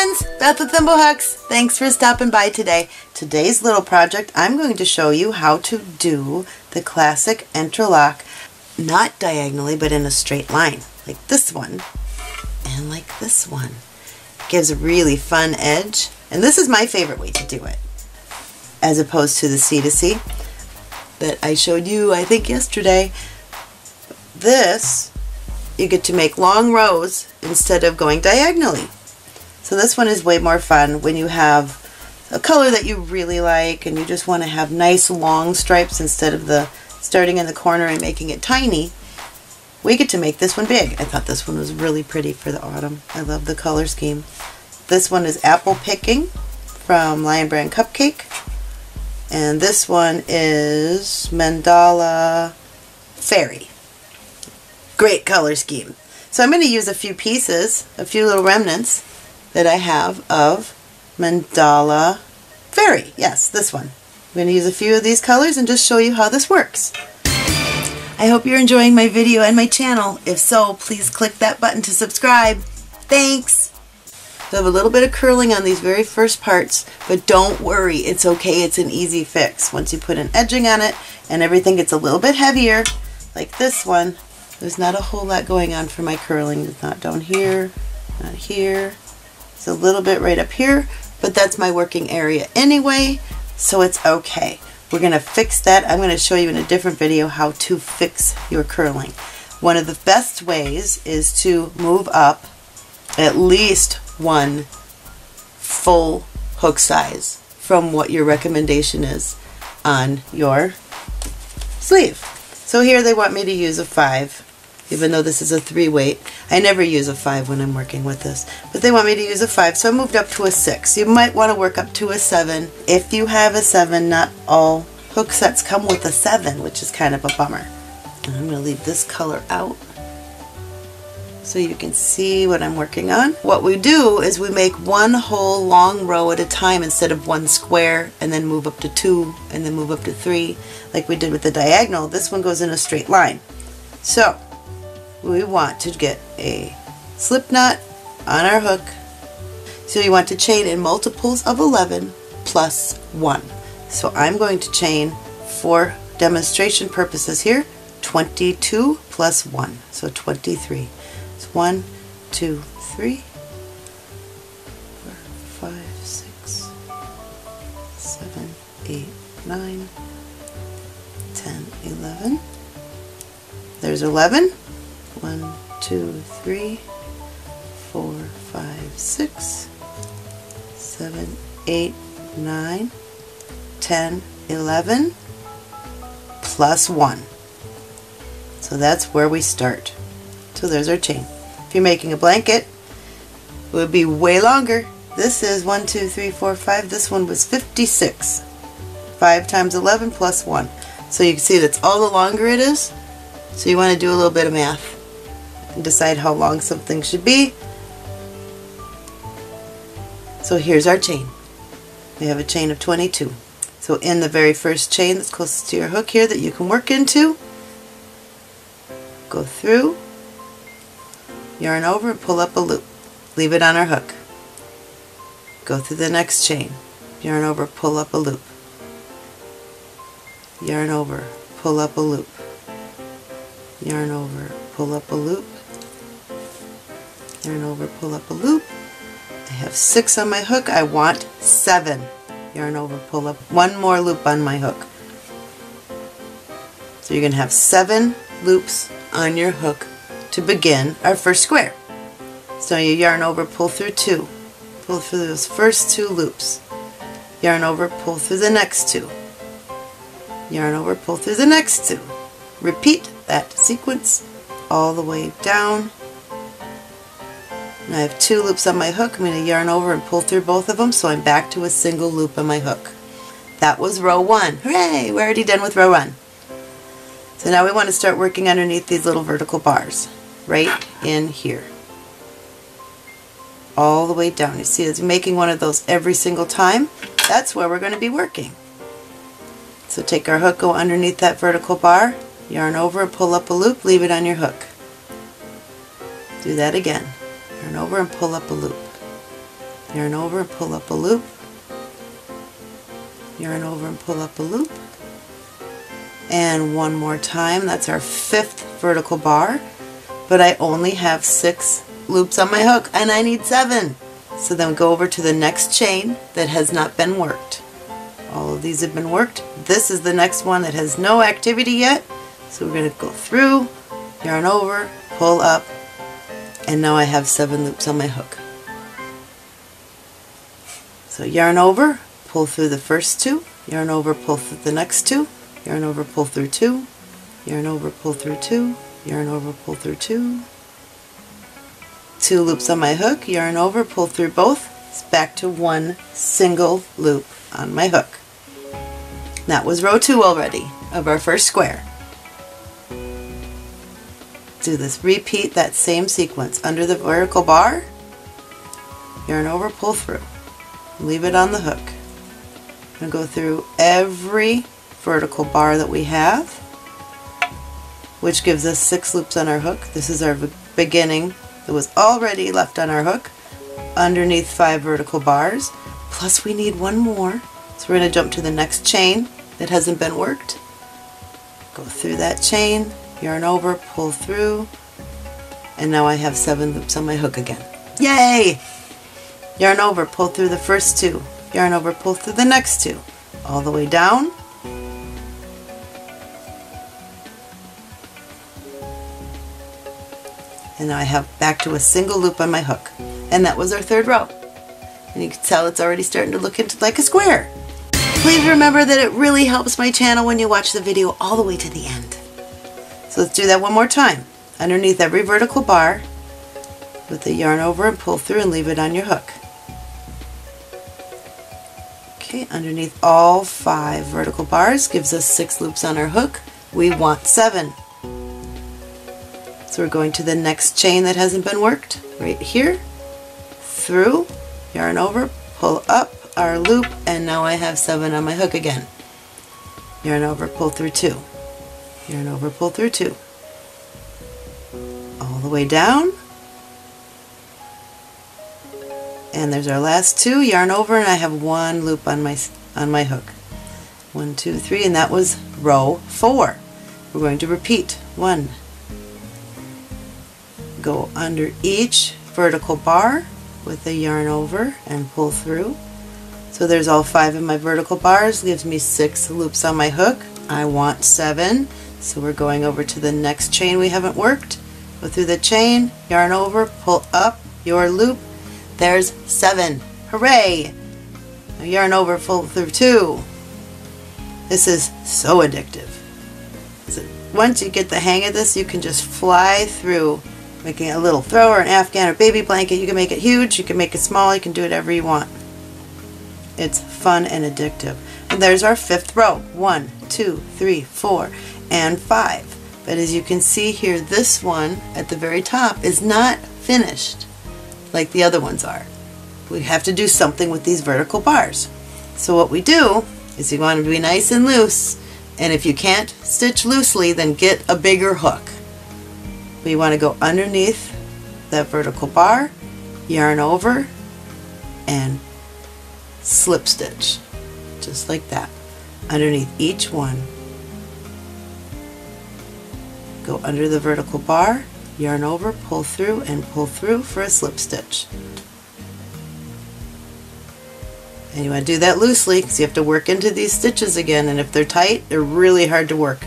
friends, Beth with Thimblehooks. Thanks for stopping by today. Today's little project, I'm going to show you how to do the classic Entrelac, not diagonally, but in a straight line, like this one and like this one. It gives a really fun edge, and this is my favorite way to do it, as opposed to the C2C that I showed you, I think, yesterday. This, you get to make long rows instead of going diagonally. So this one is way more fun when you have a color that you really like and you just want to have nice long stripes instead of the starting in the corner and making it tiny. We get to make this one big. I thought this one was really pretty for the autumn. I love the color scheme. This one is Apple Picking from Lion Brand Cupcake. And this one is Mandala Fairy. Great color scheme. So I'm going to use a few pieces, a few little remnants that I have of Mandala Fairy. Yes, this one. I'm going to use a few of these colors and just show you how this works. I hope you're enjoying my video and my channel. If so, please click that button to subscribe. Thanks! So I have a little bit of curling on these very first parts, but don't worry, it's okay, it's an easy fix. Once you put an edging on it and everything gets a little bit heavier, like this one, there's not a whole lot going on for my curling. It's not down here, not here. It's a little bit right up here, but that's my working area anyway, so it's okay. We're gonna fix that. I'm gonna show you in a different video how to fix your curling. One of the best ways is to move up at least one full hook size from what your recommendation is on your sleeve. So here they want me to use a 5, even though this is a 3 weight. I never use a 5 when I'm working with this, but they want me to use a 5, so I moved up to a 6. You might want to work up to a 7. If you have a 7, not all hook sets come with a 7, which is kind of a bummer. And I'm going to leave this color out, so you can see what I'm working on. What we do is we make one whole long row at a time instead of one square, and then move up to 2, and then move up to 3, like we did with the diagonal. This one goes in a straight line. So we want to get a slip knot on our hook. So you want to chain in multiples of 11 plus 1. So I'm going to chain, for demonstration purposes here, 22 plus 1, so 23. 1, 2, 3, 4, 5, 6, 7, 8, 9, 10, 11. There's 11. 1, 2, 3, 4, 5, 6, 7, 8, 9, 10, 11, plus 1. So that's where we start. So there's our chain. If you're making a blanket, it would be way longer. This is 1, 2, 3, 4, 5. This one was 56. 5 times 11 plus 1. So you can see that's all the longer it is. So you want to do a little bit of math and decide how long something should be. So here's our chain. We have a chain of 22. So in the very first chain that's closest to your hook here that you can work into, go through, yarn over and pull up a loop, leave it on our hook, go through the next chain, yarn over, pull up a loop, yarn over, pull up a loop, yarn over, pull up a loop, yarn over, pull up a loop. I have 6 on my hook, I want 7. Yarn over, pull up one more loop on my hook. So you're going to have 7 loops on your hook to begin our first square. So you yarn over, pull through 2, pull through those first 2 loops, yarn over, pull through the next 2, yarn over, pull through the next 2. Repeat that sequence all the way down. And I have 2 loops on my hook. I'm going to yarn over and pull through both of them, so I'm back to a single loop on my hook. That was row 1. Hooray! We're already done with row 1. So now we want to start working underneath these little vertical bars, right in here, all the way down. You see, it's making one of those every single time. That's where we're going to be working. So take our hook, go underneath that vertical bar, yarn over and pull up a loop, leave it on your hook. Do that again. Yarn over and pull up a loop. yarn over and pull up a loop, yarn over and pull up a loop, and one more time. That's our fifth vertical bar, but I only have 6 loops on my hook and I need 7. So then go over to the next chain that has not been worked. All of these have been worked. This is the next one that has no activity yet. So we're going to go through, yarn over, pull up, and now I have 7 loops on my hook. So yarn over, pull through the first 2, yarn over, pull through the next 2, yarn over, pull through 2, yarn over, pull through 2, yarn over, pull through 2, 2 loops on my hook, yarn over, pull through both, it's back to 1 single loop on my hook. That was row 2 already of our first square. Do this, repeat that same sequence under the vertical bar, yarn over, pull through, leave it on the hook. I'm going to go through every vertical bar that we have, which gives us 6 loops on our hook. This is our beginning that was already left on our hook underneath 5 vertical bars, plus we need 1 more, so we're going to jump to the next chain that hasn't been worked, go through that chain, yarn over, pull through, and now I have 7 loops on my hook again. Yay! Yarn over, pull through the first 2, yarn over, pull through the next 2, all the way down, and now I have back to a single loop on my hook. And that was our third row. And you can tell it's already starting to look like a square. Please remember that it really helps my channel when you watch the video all the way to the end. So let's do that one more time. Underneath every vertical bar with the yarn over and pull through and leave it on your hook. Okay, underneath all 5 vertical bars gives us 6 loops on our hook. We want 7. So we're going to the next chain that hasn't been worked, right here, through, yarn over, pull up our loop, and now I have 7 on my hook again. Yarn over, pull through 2. Yarn over, pull through 2. All the way down. And there's our last 2. Yarn over, and I have 1 loop on my hook. 1, 2, 3, and that was row 4. We're going to repeat. 1. Go under each vertical bar with the yarn over and pull through. So there's all 5 of my vertical bars, gives me 6 loops on my hook. I want 7, so we're going over to the next chain we haven't worked. Go through the chain, yarn over, pull up your loop. There's 7. Hooray! Now yarn over, pull through 2. This is so addictive. So once you get the hang of this, you can just fly through making a little throw or an afghan or baby blanket. You can make it huge, you can make it small, you can do whatever you want. It's fun and addictive. And there's our fifth row. 1, 2, 3, 4, and 5. But as you can see here, this one at the very top is not finished like the other ones are. We have to do something with these vertical bars. So what we do is you want them to be nice and loose, and if you can't stitch loosely, then get a bigger hook. We want to go underneath that vertical bar, yarn over, and slip stitch, just like that. Underneath each one, go under the vertical bar, yarn over, pull through, and pull through for a slip stitch. And you want to do that loosely because you have to work into these stitches again, and if they're tight, they're really hard to work.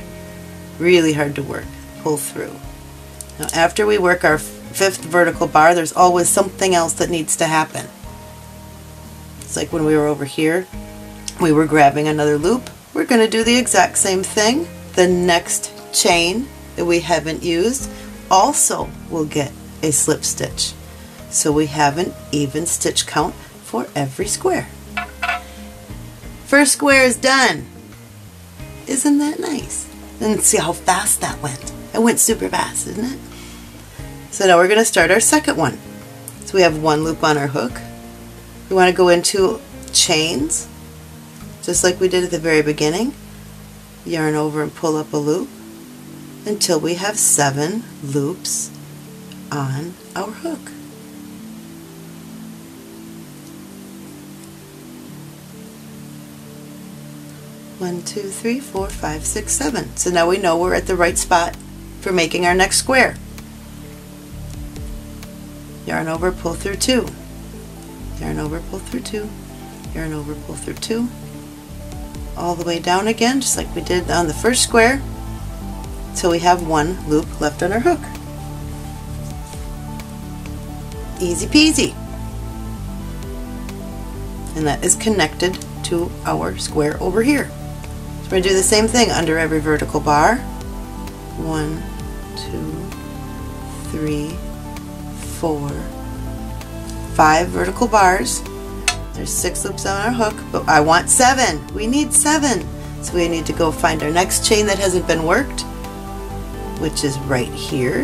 Really hard to work. Pull through. Now after we work our 5th vertical bar, there's always something else that needs to happen. It's like when we were over here, we were grabbing another loop. We're going to do the exact same thing. The next chain that we haven't used also will get a slip stitch. So we have an even stitch count for every square. First square is done. Isn't that nice? And see how fast that went. It went super fast, didn't it? So now we're going to start our second one. So we have 1 loop on our hook. We want to go into chains, just like we did at the very beginning. Yarn over and pull up a loop until we have 7 loops on our hook. 1, 2, 3, 4, 5, 6, 7. So now we know we're at the right spot for making our next square. Yarn over, pull through 2. Yarn over, pull through 2. Yarn over, pull through 2. All the way down again, just like we did on the first square, till we have one loop left on our hook. Easy peasy. And that is connected to our square over here. So we're going to do the same thing under every vertical bar. 1, 2, 3, 4, 5 vertical bars. There's 6 loops on our hook, but I want 7. We need 7. So we need to go find our next chain that hasn't been worked, which is right here.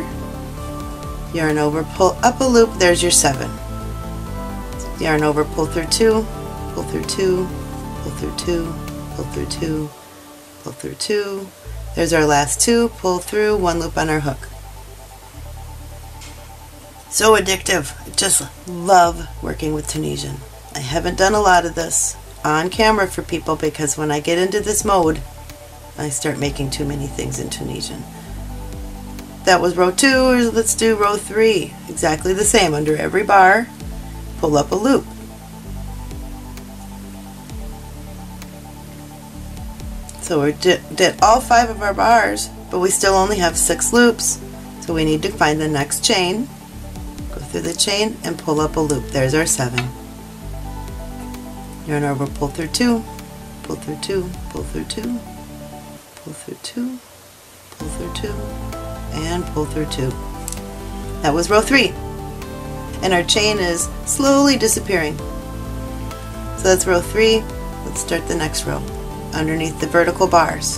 Yarn over, pull up a loop, there's your 7. Yarn over, pull through 2, pull through 2, pull through 2, pull through 2, pull through 2. There's our last 2, pull through, 1 loop on our hook. So addictive. I just love working with Tunisian. I haven't done a lot of this on camera for people because when I get into this mode, I start making too many things in Tunisian. That was row 2, let's do row 3. Exactly the same. Under every bar, pull up a loop. So we did all 5 of our bars, but we still only have 6 loops. So we need to find the next chain, go through the chain, and pull up a loop. There's our 7. Yarn over, pull through 2, pull through 2, pull through 2, pull through 2, pull through 2, and pull through 2. That was row 3. And our chain is slowly disappearing. So that's row 3. Let's start the next row underneath the vertical bars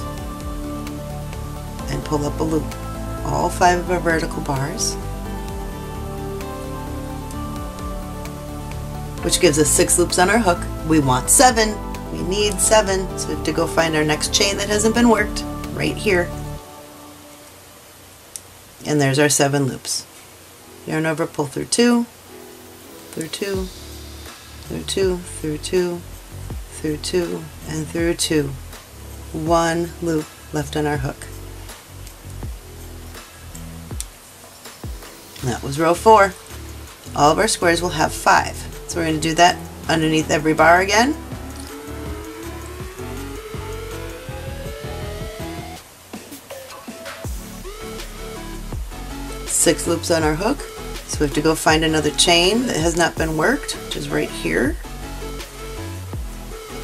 and pull up a loop. All 5 of our vertical bars, which gives us 6 loops on our hook. We want 7. We need 7. So we have to go find our next chain that hasn't been worked right here. And there's our 7 loops. Yarn over, pull through 2, through 2, through 2, through 2, through 2, and through 2. 1 loop left on our hook. And that was row 4. All of our squares will have 5. So we're going to do that underneath every bar again. Six loops on our hook. So we have to go find another chain that has not been worked, which is right here,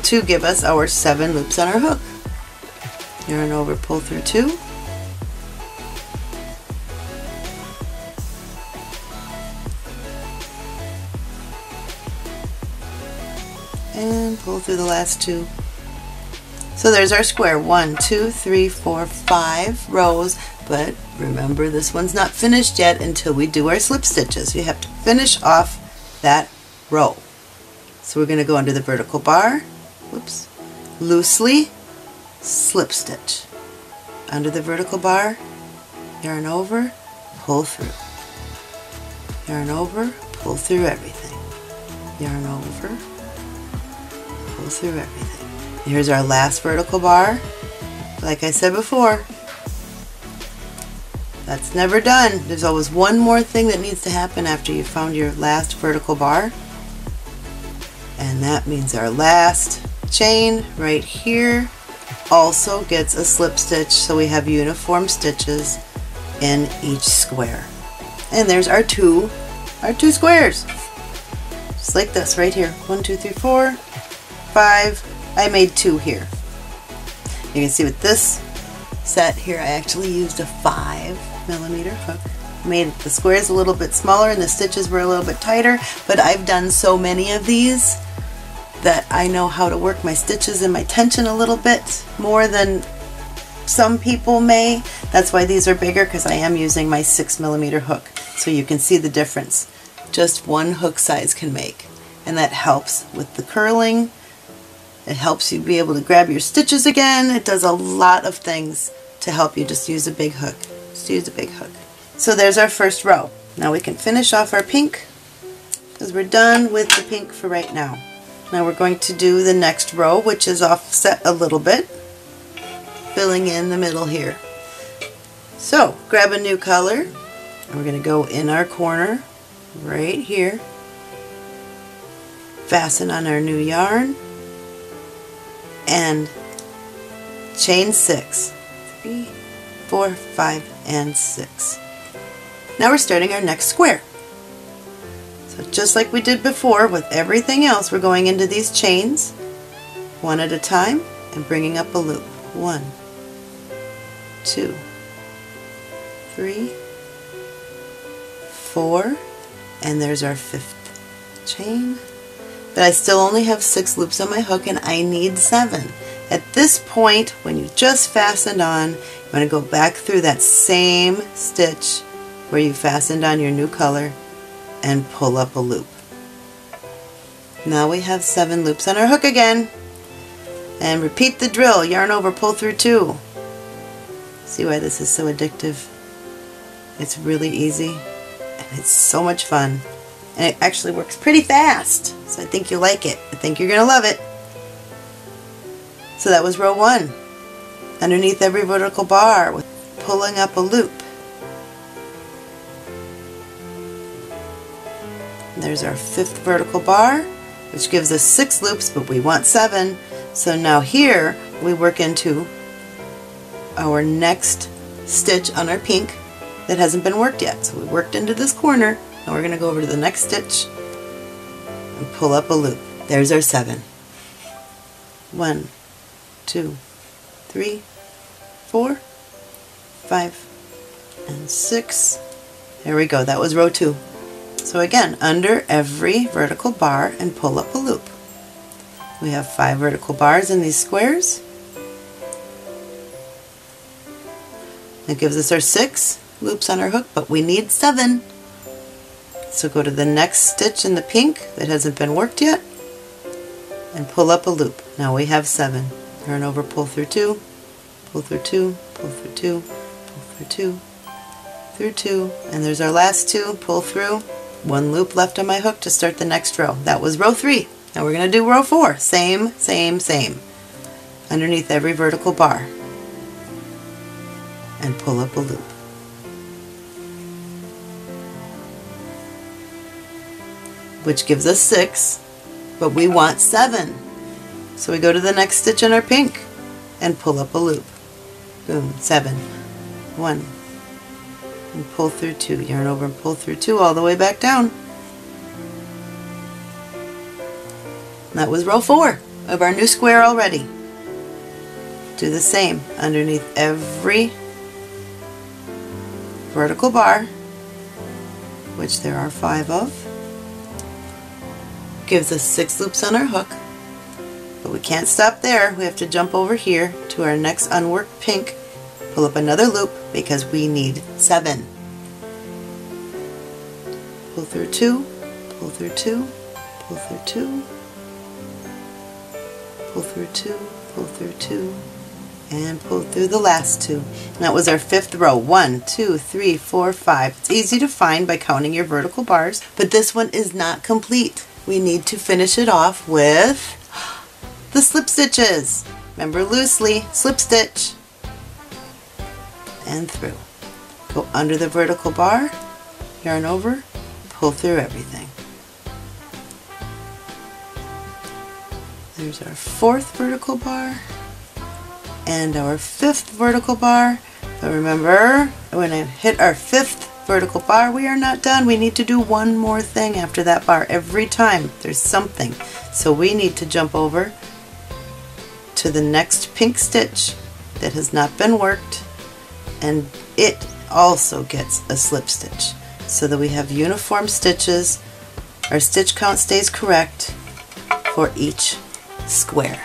to give us our 7 loops on our hook. Yarn over, pull through 2. And pull through the last 2. So there's our square. 1, 2, 3, 4, 5 rows, but remember this one's not finished yet until we do our slip stitches. We have to finish off that row. So we're going to go under the vertical bar, whoops, loosely slip stitch. Under the vertical bar, yarn over, pull through. Yarn over, pull through everything. Yarn over, pull through everything. Here's our last vertical bar. Like I said before, that's never done. There's always one more thing that needs to happen after you found your last vertical bar. And that means our last chain right here also gets a slip stitch, so we have uniform stitches in each square. And there's our two squares. Just like this right here. 1, 2, 3, 4, 5. I made 2 here. You can see with this set here I actually used a 5mm hook. Made the squares a little bit smaller and the stitches were a little bit tighter, but I've done so many of these that I know how to work my stitches and my tension a little bit more than some people may. That's why these are bigger, because I am using my 6mm hook. So you can see the difference just one hook size can make. And that helps with the curling. It helps you be able to grab your stitches again. It does a lot of things to help you. Just use a big hook. Just use a big hook. So there's our first row. Now we can finish off our pink, because we're done with the pink for right now. Now we're going to do the next row, which is offset a little bit, filling in the middle here. So grab a new color and we're going to go in our corner right here, fasten on our new yarn, and chain 6, 3, 4, 5, and 6. Now we're starting our next square. So just like we did before with everything else, we're going into these chains one at a time and bringing up a loop. 1, 2, 3, 4, and there's our 5th chain. But I still only have 6 loops on my hook and I need 7. At this point, when you just fastened on, you want to go back through that same stitch where you fastened on your new color and pull up a loop. Now we have 7 loops on our hook again. And repeat the drill. Yarn over, pull through 2. See why this is so addictive? It's really easy and it's so much fun. And it actually works pretty fast. So I think you'll like it. I think you're going to love it. So that was row 1. Underneath every vertical bar with pulling up a loop. There's our 5th vertical bar, which gives us 6 loops, but we want 7. So now here we work into our next stitch on our pink that hasn't been worked yet. So we worked into this corner and we're going to go over to the next stitch and pull up a loop. There's our 7. 1, 2, 3, 4, 5, and 6. There we go. That was row 2. So again, under every vertical bar and pull up a loop. We have 5 vertical bars in these squares. That gives us our 6 loops on our hook, but we need 7. So go to the next stitch in the pink that hasn't been worked yet and pull up a loop. Now we have 7. Turn over, pull through 2, pull through 2, pull through 2, pull through 2, through 2, and there's our last 2, pull through. 1 loop left on my hook to start the next row. That was row 3. Now we're going to do row 4. Same, same, same. Underneath every vertical bar and pull up a loop. Which gives us 6, but we want 7. So we go to the next stitch in our pink and pull up a loop. Boom, 7. 1. And pull through 2. Yarn over and pull through 2 all the way back down. That was row 4 of our new square already. Do the same underneath every vertical bar, which there are 5 of. Gives us 6 loops on our hook, but we can't stop there. We have to jump over here to our next unworked pink, pull up another loop because we need 7. Pull through 2, pull through 2, pull through 2, pull through 2, pull through 2, and pull through the last 2. And that was our 5th row. 1, 2, 3, 4, 5. It's easy to find by counting your vertical bars, but this one is not complete. We need to finish it off with the slip stitches. Remember loosely, slip stitch and through. Go under the vertical bar, yarn over, pull through everything. There's our 4th vertical bar and our 5th vertical bar. But remember, when I hit our 5th vertical bar, we are not done. We need to do one more thing after that bar. Every time there's something. So we need to jump over to the next pink stitch that has not been worked, and it also gets a slip stitch so that we have uniform stitches. Our stitch count stays correct for each square.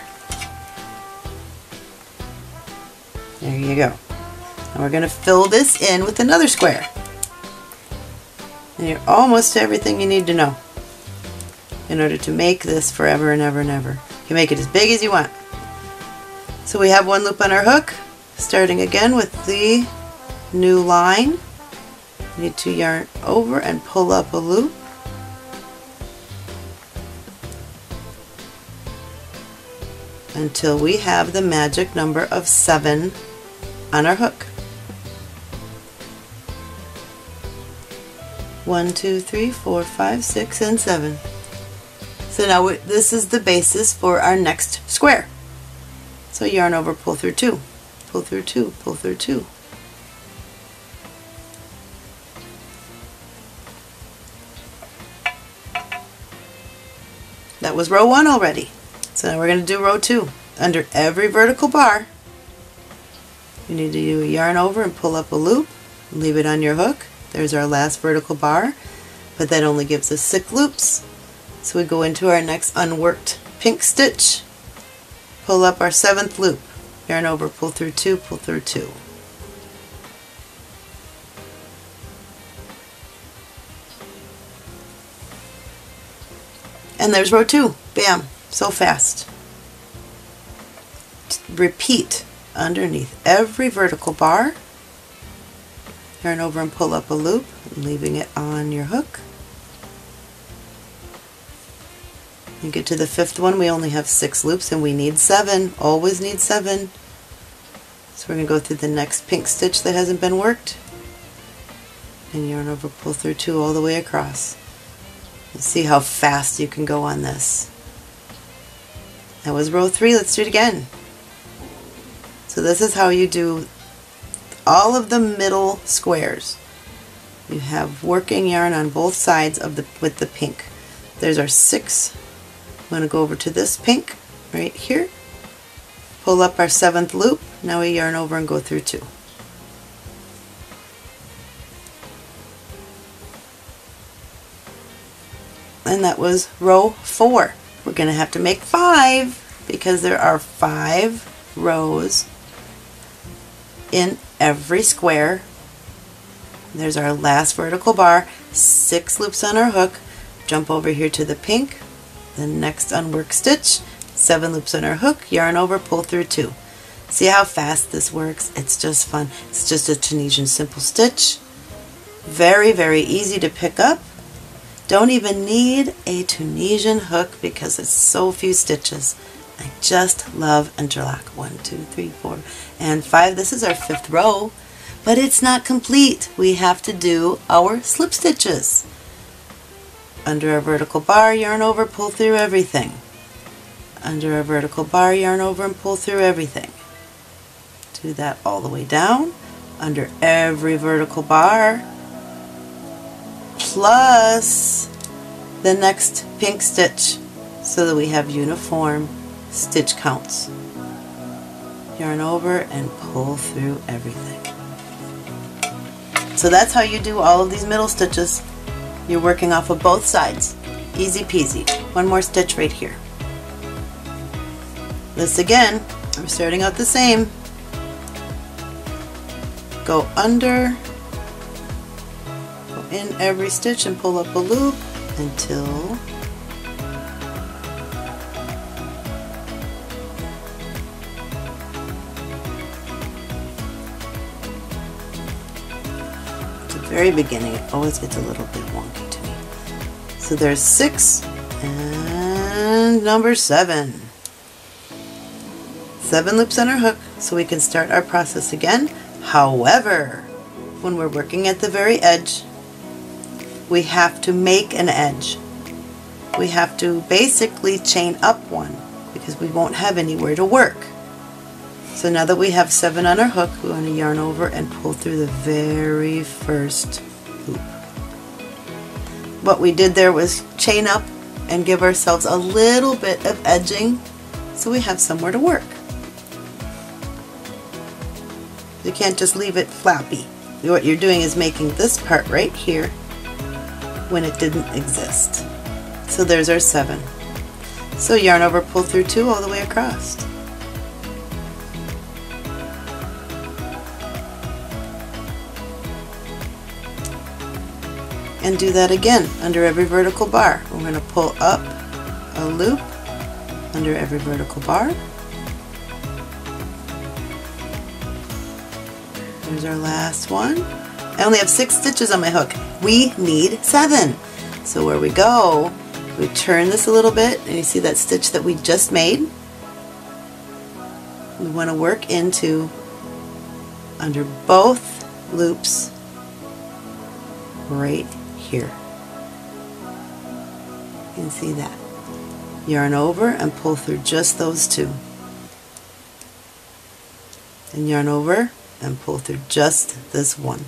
There you go. And we're going to fill this in with another square. And you're almost to everything you need to know in order to make this forever and ever and ever. You can make it as big as you want. So we have 1 loop on our hook, starting again with the new line. You need to yarn over and pull up a loop. until we have the magic number of 7 on our hook. 1, 2, 3, 4, 5, 6, and 7. So now this is the basis for our next square. So yarn over, pull through 2, pull through 2, pull through 2. That was row 1 already. So now we're going to do row 2. Under every vertical bar, you need to do a yarn over and pull up a loop, leave it on your hook. There's our last vertical bar, but that only gives us 6 loops. So we go into our next unworked pink stitch, pull up our 7th loop, yarn over, pull through 2, pull through 2. And there's row 2. Bam! So fast. Repeat underneath every vertical bar. Turn over and pull up a loop, leaving it on your hook. You get to the 5th one, we only have 6 loops and we need 7, always need 7. So we're going to go through the next pink stitch that hasn't been worked and yarn over, pull through 2 all the way across. You see how fast you can go on this. That was row 3, let's do it again. So this is how you do all of the middle squares. You have working yarn on both sides of with the pink. There's our 6. I'm going to go over to this pink right here, pull up our 7th loop, now we yarn over and go through 2. And that was row 4. We're going to have to make 5 because there are 5 rows in every square. There's our last vertical bar, 6 loops on our hook. Jump over here to the pink, the next unworked stitch, 7 loops on our hook, yarn over, pull through 2. See how fast this works? It's just fun. It's just a Tunisian simple stitch. Very, very easy to pick up. Don't even need a Tunisian hook because it's so few stitches. I just love Entrelac. 1, 2, 3, 4, and 5. This is our 5th row, but it's not complete. We have to do our slip stitches. Under a vertical bar, yarn over, pull through everything. Under a vertical bar, yarn over and pull through everything. Do that all the way down. Under every vertical bar, plus the next pink stitch, so that we have uniform stitch counts. Yarn over and pull through everything. So that's how you do all of these middle stitches. You're working off of both sides. Easy peasy. One more stitch right here. This again, I'm starting out the same. Go under, go in every stitch and pull up a loop until very beginning. It always gets a little bit wonky to me. So there's 6 and number 7. 7 loops on our hook, so we can start our process again. However, when we're working at the very edge, we have to make an edge. We have to basically chain up 1 because we won't have anywhere to work. So now that we have 7 on our hook, we want to yarn over and pull through the very first loop. What we did there was chain up and give ourselves a little bit of edging so we have somewhere to work. You can't just leave it floppy. What you're doing is making this part right here when it didn't exist. So there's our 7. So yarn over, pull through 2 all the way across. And do that again under every vertical bar. We're going to pull up a loop under every vertical bar. There's our last one. I only have 6 stitches on my hook. We need 7. So where we go, we turn this a little bit and you see that stitch that we just made. We want to work into under both loops right here. You can see that. Yarn over and pull through just those two. And yarn over and pull through just this one.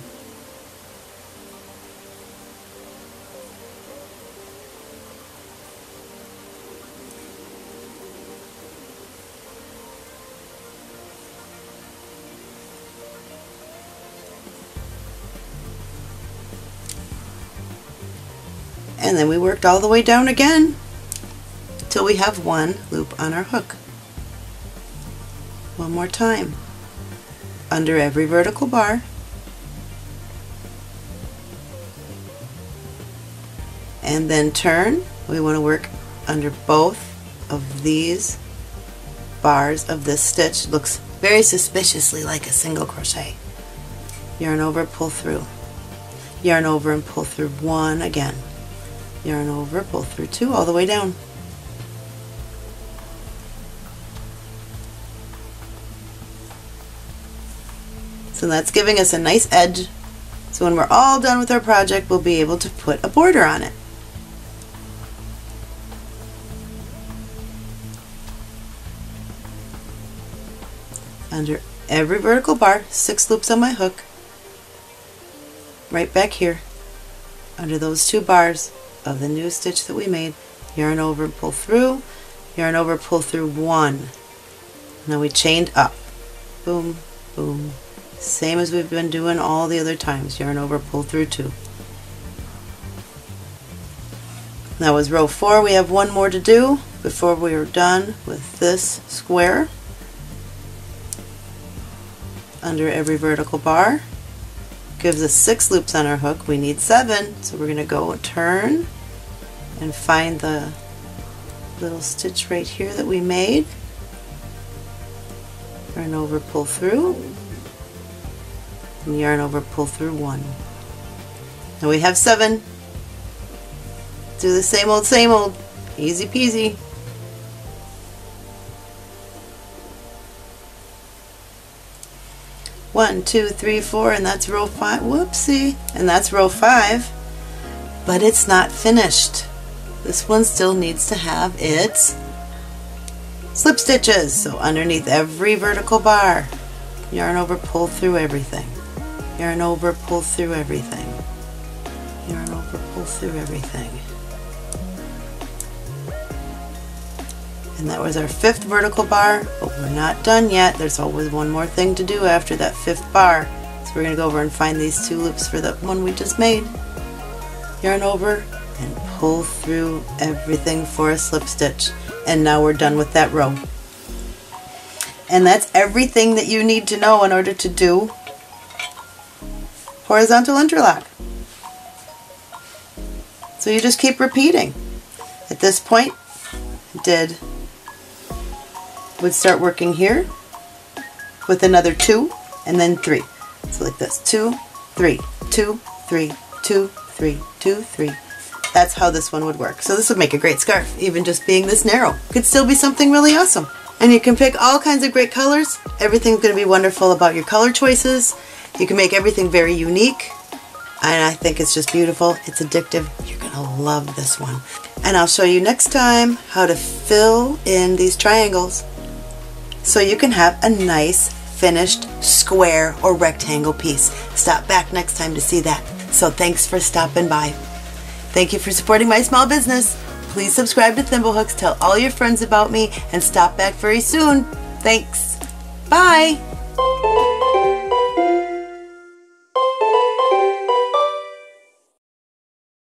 And then we worked all the way down again till we have one loop on our hook. One more time. Under every vertical bar. And then turn. We want to work under both of these bars of this stitch. Looks very suspiciously like a single crochet. Yarn over, pull through. Yarn over and pull through one again. Yarn over, pull through two, all the way down. So that's giving us a nice edge. So when we're all done with our project, we'll be able to put a border on it. Under every vertical bar, 6 loops on my hook, right back here, under those two bars of the new stitch that we made, yarn over, pull through, yarn over, pull through one. Now we chained up. Boom, boom. Same as we've been doing all the other times. Yarn over, pull through two. That was row 4. We have one more to do before we are done with this square. Under every vertical bar. Gives us 6 loops on our hook. We need 7, so we're going to go turn and find the little stitch right here that we made. Yarn over, pull through, and yarn over, pull through 1. Now we have 7. Do the same old, easy peasy. One, two, three, four, and that's row 5. Whoopsie! And that's row 5, but it's not finished. This one still needs to have its slip stitches. So underneath every vertical bar, yarn over, pull through everything. Yarn over, pull through everything. Yarn over, pull through everything. And that was our 5th vertical bar, but we're not done yet. There's always one more thing to do after that 5th bar. So we're going to go over and find these 2 loops for the one we just made. Yarn over and pull through everything for a slip stitch. And now we're done with that row. And that's everything that you need to know in order to do horizontal interlock. So you just keep repeating. At this point, we'd start working here with another 2 and then 3. So like this, 2, 3, 2, 3, 2, 3, 2, 3. That's how this one would work. So this would make a great scarf, even just being this narrow. Could still be something really awesome. And you can pick all kinds of great colors. Everything's going to be wonderful about your color choices. You can make everything very unique. And I think it's just beautiful. It's addictive. You're going to love this one. And I'll show you next time how to fill in these triangles so you can have a nice finished square or rectangle piece. Stop back next time to see that. So thanks for stopping by. Thank you for supporting my small business. Please subscribe to Thimblehooks, tell all your friends about me, and stop back very soon. Thanks. Bye.